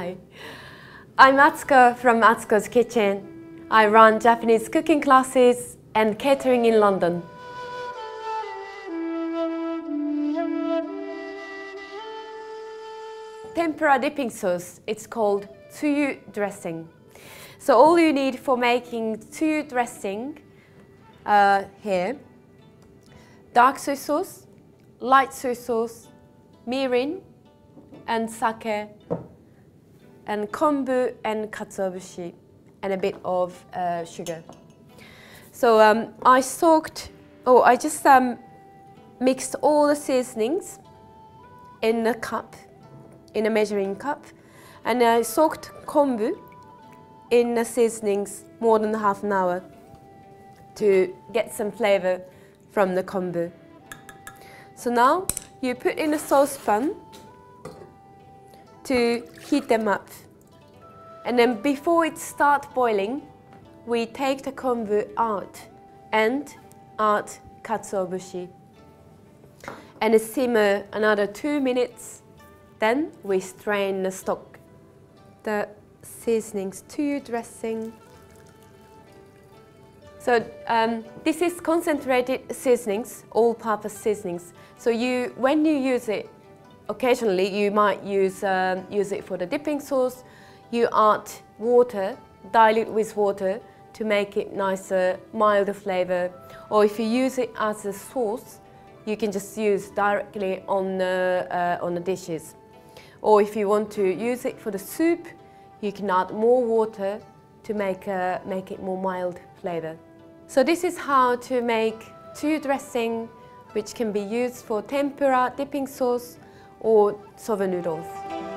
Hi, I'm Atsuko from Atsuko's Kitchen. I run Japanese cooking classes and catering in London. Tempura dipping sauce, it's called tsuyu dressing. So all you need for making tsuyu dressing here, dark soy sauce, light soy sauce, mirin and sake, and kombu and katsuobushi, and a bit of sugar. So I just mixed all the seasonings in a cup, in a measuring cup, and I soaked kombu in the seasonings more than half an hour to get some flavor from the kombu. So now you put in a saucepan to heat them up, and then before it starts boiling, we take the kombu out and add katsuobushi, and it simmer another 2 minutes. Then we strain the stock, the seasonings, tsuyu dressing. So this is concentrated seasonings, all-purpose seasonings. So when you use it, occasionally you might use it for the dipping sauce. You add water, dilute with water to make it nicer, milder flavour. Or if you use it as a sauce, you can just use directly on the dishes. Or if you want to use it for the soup, you can add more water to make it more mild flavour. So this is how to make tsuyu dressing, which can be used for tempura, dipping sauce, or soba noodles.